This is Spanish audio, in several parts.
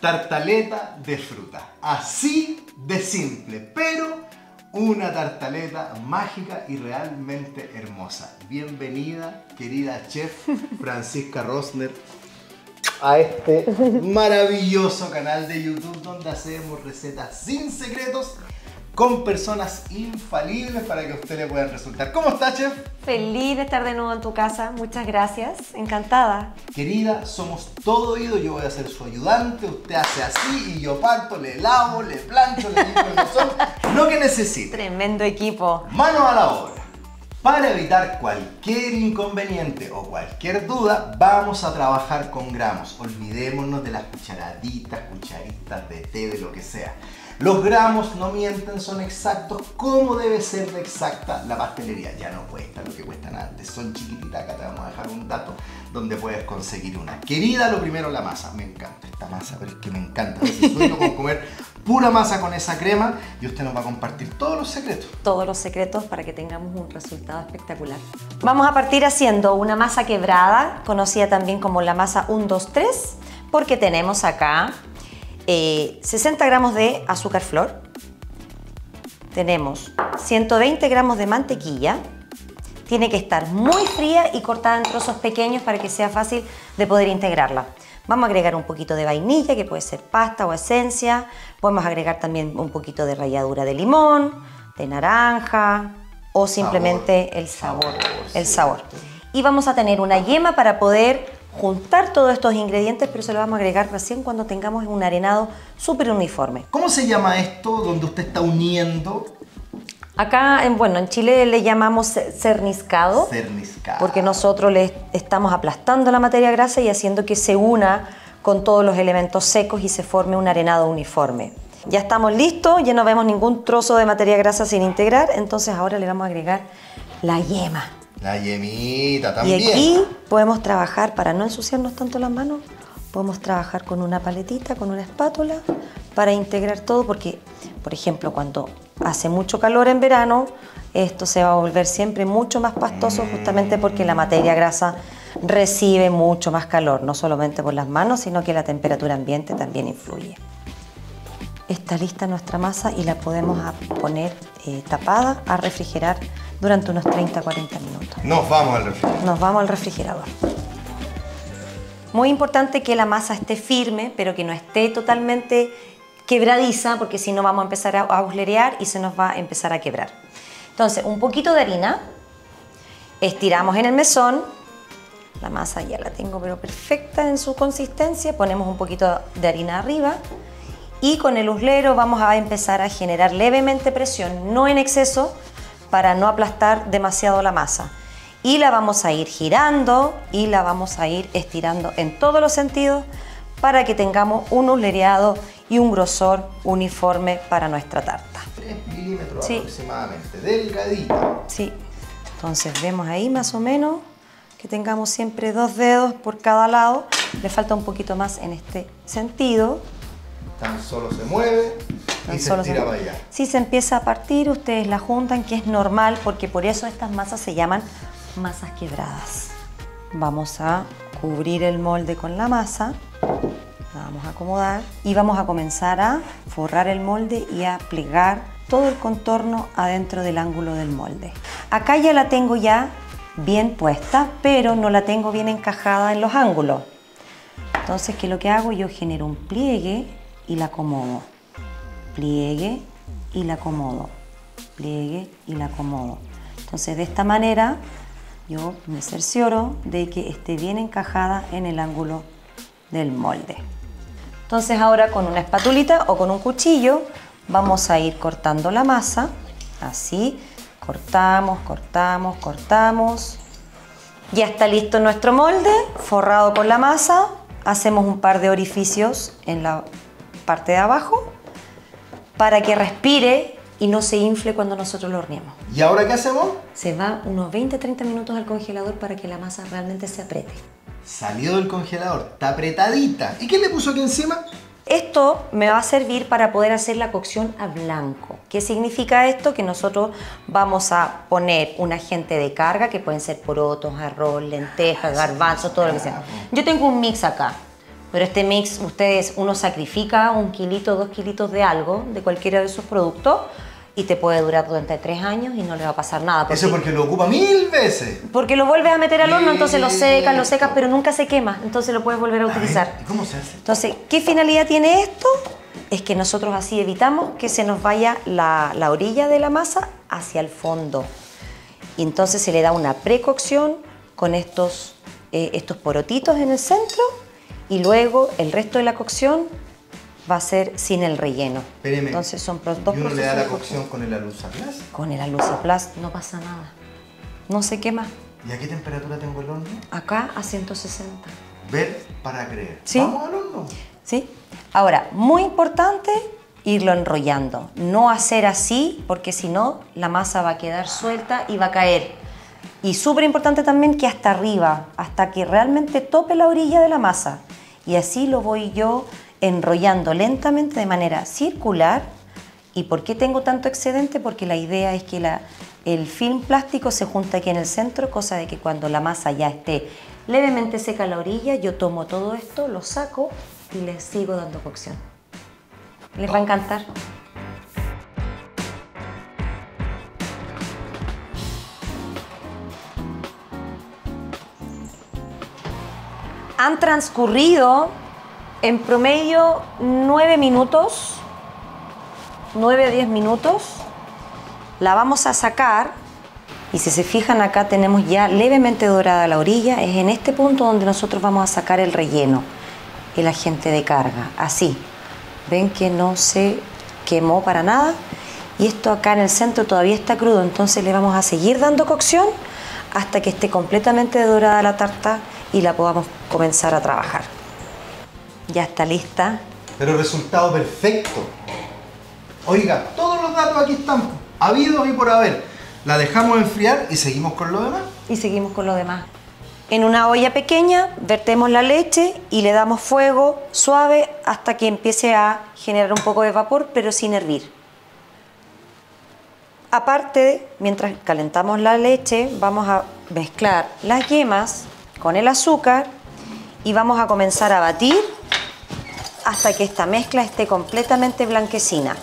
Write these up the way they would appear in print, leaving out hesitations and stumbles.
tartaleta de fruta. Así de simple, pero una tartaleta mágica y realmente hermosa. Bienvenida, querida chef Francisca Rosner, a este maravilloso canal de YouTube donde hacemos recetas sin secretos con personas infalibles para que a usted le puedan resultar. ¿Cómo está, chef? Feliz de estar de nuevo en tu casa. Muchas gracias. Encantada. Querida, somos todo oído. Yo voy a ser su ayudante. Usted hace así y yo parto, le lavo, le plancho, le limpio el sol, lo que necesite. Tremendo equipo. Mano a la obra. Para evitar cualquier inconveniente o cualquier duda, vamos a trabajar con gramos. Olvidémonos de las cucharaditas, cucharitas de té, de lo que sea. Los gramos no mienten, son exactos como debe ser de exacta la pastelería. Ya no cuesta lo que cuestan antes, son chiquititas. Acá te vamos a dejar un dato donde puedes conseguir una. Querida, lo primero, la masa. Me encanta esta masa, pero es que me encanta. A veces sueño con comer pura masa con esa crema y usted nos va a compartir todos los secretos. Todos los secretos para que tengamos un resultado espectacular. Vamos a partir haciendo una masa quebrada, conocida también como la masa 1, 2, 3, porque tenemos acá 60 gramos de azúcar flor, tenemos 120 gramos de mantequilla, tiene que estar muy fría y cortada en trozos pequeños para que sea fácil de poder integrarla. Vamos a agregar un poquito de vainilla, que puede ser pasta o esencia, podemos agregar también un poquito de ralladura de limón, de naranja o simplemente el sabor. Y vamos a tener una yema para poder juntar todos estos ingredientes, pero se lo vamos a agregar recién cuando tengamos un arenado súper uniforme. ¿Cómo se llama esto donde usted está uniendo? Acá, en Chile le llamamos cerniscado. Cerniscado. Porque nosotros le estamos aplastando la materia grasa y haciendo que se una con todos los elementos secos y se forme un arenado uniforme. Ya estamos listos, ya no vemos ningún trozo de materia grasa sin integrar, entonces ahora le vamos a agregar la yema. La yemita también. Y aquí podemos trabajar, para no ensuciarnos tanto las manos, podemos trabajar con una paletita, con una espátula, para integrar todo, porque, por ejemplo, cuando hace mucho calor en verano, esto se va a volver siempre mucho más pastoso, justamente porque la materia grasa recibe mucho más calor, no solamente por las manos, sino que la temperatura ambiente también influye. Está lista nuestra masa y la podemos poner tapada a refrigerar durante unos 30-40 minutos. Nos vamos al refrigerador. Nos vamos al refrigerador. Muy importante que la masa esté firme, pero que no esté totalmente quebradiza, porque si no vamos a empezar a agujerear y se nos va a empezar a quebrar. Entonces, un poquito de harina, estiramos en el mesón, la masa ya la tengo pero perfecta en su consistencia, ponemos un poquito de harina arriba y con el uslero vamos a empezar a generar levemente presión, no en exceso, para no aplastar demasiado la masa. Y la vamos a ir girando y la vamos a ir estirando en todos los sentidos para que tengamos un uslereado y un grosor uniforme para nuestra tarta. 3 milímetros aproximadamente, delgadita. Sí, entonces vemos ahí más o menos que tengamos siempre 2 dedos por cada lado. Le falta un poquito más en este sentido. Tan solo se mueve. Y se estira para allá. Si se empieza a partir, ustedes la juntan, que es normal, porque por eso estas masas se llaman masas quebradas. Vamos a cubrir el molde con la masa, la vamos a acomodar y vamos a comenzar a forrar el molde y a plegar todo el contorno adentro del ángulo del molde. Acá ya la tengo bien puesta, pero no la tengo bien encajada en los ángulos. Entonces, ¿qué es lo que hago? Yo genero un pliegue y la acomodo. Pliegue y la acomodo, pliegue y la acomodo. Entonces, de esta manera yo me cercioro de que esté bien encajada en el ángulo del molde. Entonces ahora con una espatulita o con un cuchillo vamos a ir cortando la masa, así, cortamos, cortamos, cortamos. Ya está listo nuestro molde, forrado con la masa, hacemos un par de orificios en la parte de abajo para que respire y no se infle cuando nosotros lo horneamos. ¿Y ahora qué hacemos? Se va unos 20-30 minutos al congelador para que la masa realmente se apriete. Salió del congelador, está apretadita. ¿Y qué le puso aquí encima? Esto me va a servir para poder hacer la cocción a blanco. ¿Qué significa esto? Que nosotros vamos a poner un agente de carga, que pueden ser porotos, arroz, lentejas, garbanzos, todo lo que sea. Yo tengo un mix acá. Pero este mix, ustedes, uno sacrifica 1 kilito, 2 kilitos de algo, de cualquiera de sus productos, y te puede durar durante 3 años y no le va a pasar nada. Porque eso porque lo ocupa 1000 veces. Porque lo vuelves a meter al horno, entonces lo secas, pero nunca se quema. Entonces lo puedes volver a utilizar. ¿Y cómo se hace? Entonces, ¿qué finalidad tiene esto? Es que nosotros así evitamos que se nos vaya la orilla de la masa hacia el fondo. Y entonces se le da una precocción con estos porotitos en el centro, y luego el resto de la cocción va a ser sin el relleno. Espéreme. Entonces son dos procesos. ¿Y uno le da la cocción con el alusaplast? Con el alusaplast no pasa nada. No se quema. ¿Y a qué temperatura tengo el horno? Acá a 160. Ver para creer. ¿Sí? ¿Vamos al horno? Sí. Ahora, muy importante irlo enrollando. No hacer así, porque si no la masa va a quedar suelta y va a caer. Y súper importante también que hasta arriba, hasta que realmente tope la orilla de la masa. Y así lo voy yo enrollando lentamente de manera circular. ¿Y por qué tengo tanto excedente? Porque la idea es que el film plástico se junta aquí en el centro, cosa de que cuando la masa ya esté levemente seca a la orilla, yo tomo todo esto, lo saco y les sigo dando cocción. Les va a encantar. Han transcurrido en promedio 9 minutos, 9 a 10 minutos. La vamos a sacar y si se fijan acá tenemos ya levemente dorada la orilla. Es en este punto donde nosotros vamos a sacar el relleno, el agente de carga, así. Ven que no se quemó para nada y esto acá en el centro todavía está crudo, entonces le vamos a seguir dando cocción hasta que esté completamente dorada la tarta y la podamos comenzar a trabajar. Ya está lista. Pero resultado perfecto. Oiga, todos los datos aquí están, habidos y por haber. La dejamos enfriar y seguimos con lo demás. Y seguimos con lo demás. En una olla pequeña vertemos la leche y le damos fuego suave hasta que empiece a generar un poco de vapor, pero sin hervir. Aparte, mientras calentamos la leche, vamos a mezclar las yemas con el azúcar y vamos a comenzar a batir hasta que esta mezcla esté completamente blanquecina.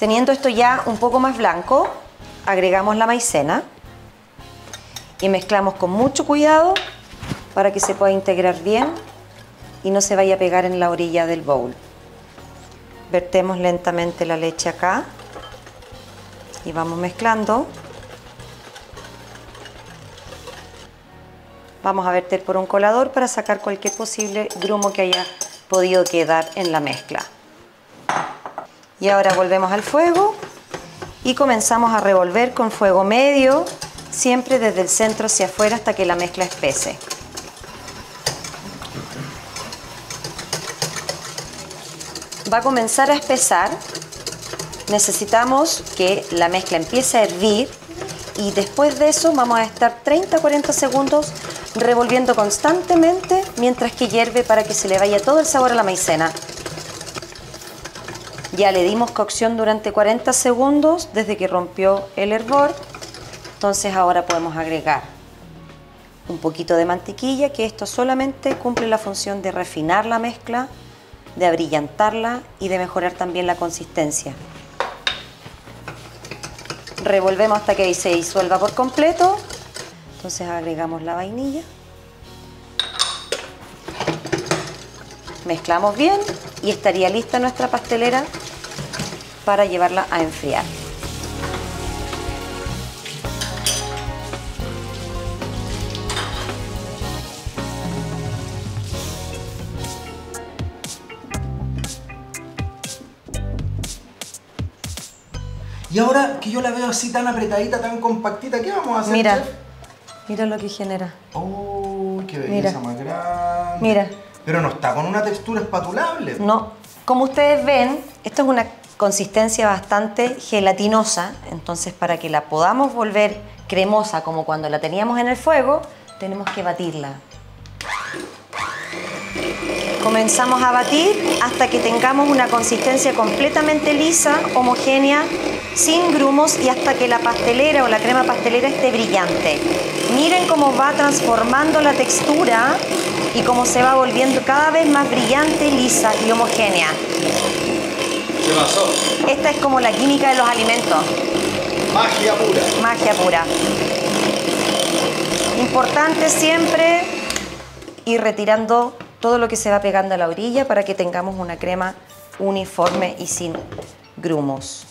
Teniendo esto ya un poco más blanco, agregamos la maicena y mezclamos con mucho cuidado para que se pueda integrar bien y no se vaya a pegar en la orilla del bowl. Vertemos lentamente la leche acá y vamos mezclando. Vamos a verter por un colador para sacar cualquier posible grumo que haya podido quedar en la mezcla. Y ahora volvemos al fuego y comenzamos a revolver con fuego medio, siempre desde el centro hacia afuera hasta que la mezcla espese. Va a comenzar a espesar. Necesitamos que la mezcla empiece a hervir y después de eso vamos a estar 30-40 segundos revolviendo constantemente mientras que hierve para que se le vaya todo el sabor a la maicena. Ya le dimos cocción durante 40 segundos desde que rompió el hervor. Entonces ahora podemos agregar un poquito de mantequilla, que esto solamente cumple la función de refinar la mezcla, de abrillantarla y de mejorar también la consistencia. Revolvemos hasta que se disuelva por completo. Entonces agregamos la vainilla, mezclamos bien y estaría lista nuestra pastelera para llevarla a enfriar. Y ahora que yo la veo así tan apretadita, tan compactita, ¿qué vamos a hacer? Mira. Mira lo que genera. ¡Oh, qué belleza más grande! Mira. Pero no está con una textura espatulable. No. Como ustedes ven, esto es una consistencia bastante gelatinosa. Entonces, para que la podamos volver cremosa como cuando la teníamos en el fuego, tenemos que batirla. Comenzamos a batir hasta que tengamos una consistencia completamente lisa, homogénea, sin grumos y hasta que la pastelera o la crema pastelera esté brillante. Miren cómo va transformando la textura y cómo se va volviendo cada vez más brillante, lisa y homogénea. ¿Qué pasó? Esta es como la química de los alimentos. Magia pura. Magia pura. Importante siempre ir retirando todo lo que se va pegando a la orilla para que tengamos una crema uniforme y sin grumos.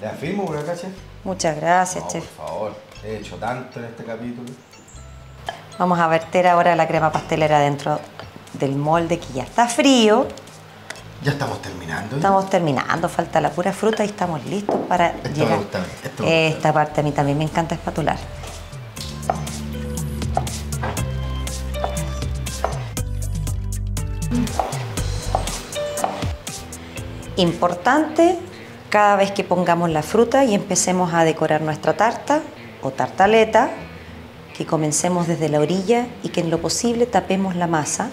¿Le afirmo por acá, chef? Muchas gracias, chef. Por favor, he hecho tanto en este capítulo. Vamos a verter ahora la crema pastelera dentro del molde que ya está frío. Ya estamos terminando. Estamos terminando, falta la pura fruta y estamos listos para llegar. Me gusta, esta parte a mí también me encanta espatular. Importante, cada vez que pongamos la fruta y empecemos a decorar nuestra tarta o tartaleta, que comencemos desde la orilla y que en lo posible tapemos la masa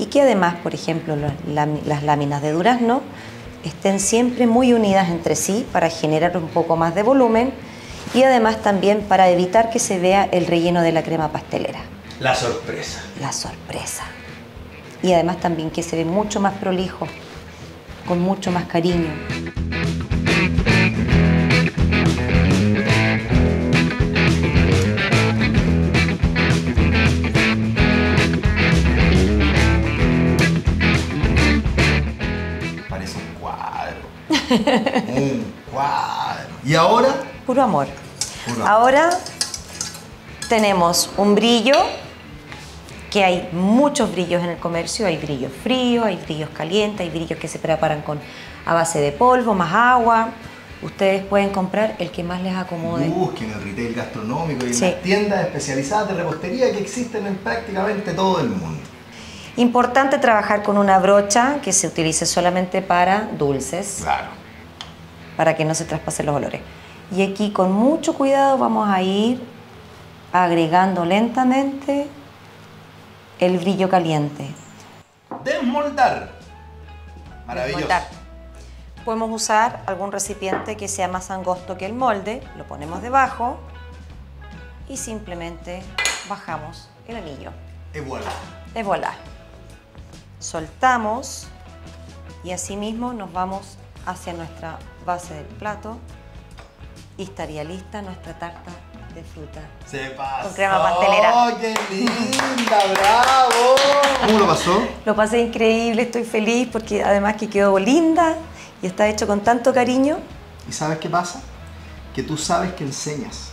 y que además, por ejemplo, las láminas de durazno estén siempre muy unidas entre sí para generar un poco más de volumen y además también para evitar que se vea el relleno de la crema pastelera. La sorpresa. La sorpresa. Y además también que se ve mucho más prolijo, con mucho más cariño. Parece un cuadro. Un cuadro. ¿Y ahora? Puro amor. Puro. Ahora tenemos un brillo, que hay muchos brillos en el comercio, hay brillos fríos, hay brillos calientes, hay brillos que se preparan a base de polvo, más agua. Ustedes pueden comprar el que más les acomode. Busquen el retail gastronómico y sí, en las tiendas especializadas de repostería que existen en prácticamente todo el mundo. Importante trabajar con una brocha que se utilice solamente para dulces. Claro. Para que no se traspasen los olores. Y aquí con mucho cuidado vamos a ir agregando lentamente el brillo caliente. Desmoldar. Maravilloso. Desmoldar. Podemos usar algún recipiente que sea más angosto que el molde. Lo ponemos debajo y simplemente bajamos el anillo. Y voilà. Y voilà. Soltamos y asimismo nos vamos hacia nuestra base del plato y estaría lista nuestra tarta de fruta. Se pasó. Con crema pastelera. ¡Oh, qué linda! ¡Bravo! ¿Cómo lo pasó? Lo pasé increíble, estoy feliz porque además que quedó linda y está hecho con tanto cariño. ¿Y sabes qué pasa? Que tú sabes que enseñas,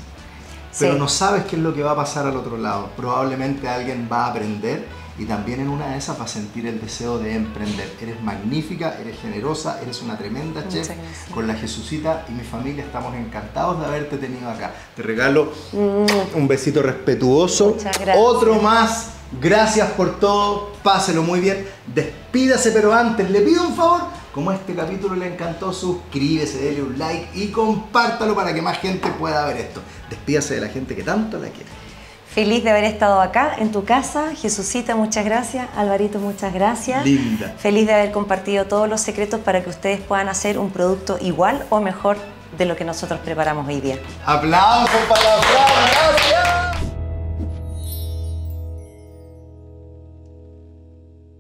pero sí, no sabes qué es lo que va a pasar al otro lado. Probablemente alguien va a aprender y también en una de esas va a sentir el deseo de emprender. Eres magnífica, eres generosa, eres una tremenda chef. Con la Jesucita y mi familia estamos encantados de haberte tenido acá. Te regalo un besito respetuoso. Muchas gracias. Otro más. Gracias por todo. Páselo muy bien. Despídase, pero antes le pido un favor. Como este capítulo le encantó, suscríbese, dele un like y compártalo para que más gente pueda ver esto. Despídase de la gente que tanto la quiere. Feliz de haber estado acá en tu casa. Jesucita, muchas gracias. Alvarito, muchas gracias. Linda. Feliz de haber compartido todos los secretos para que ustedes puedan hacer un producto igual o mejor de lo que nosotros preparamos hoy día. ¡Aplausos para Fran! ¡Gracias!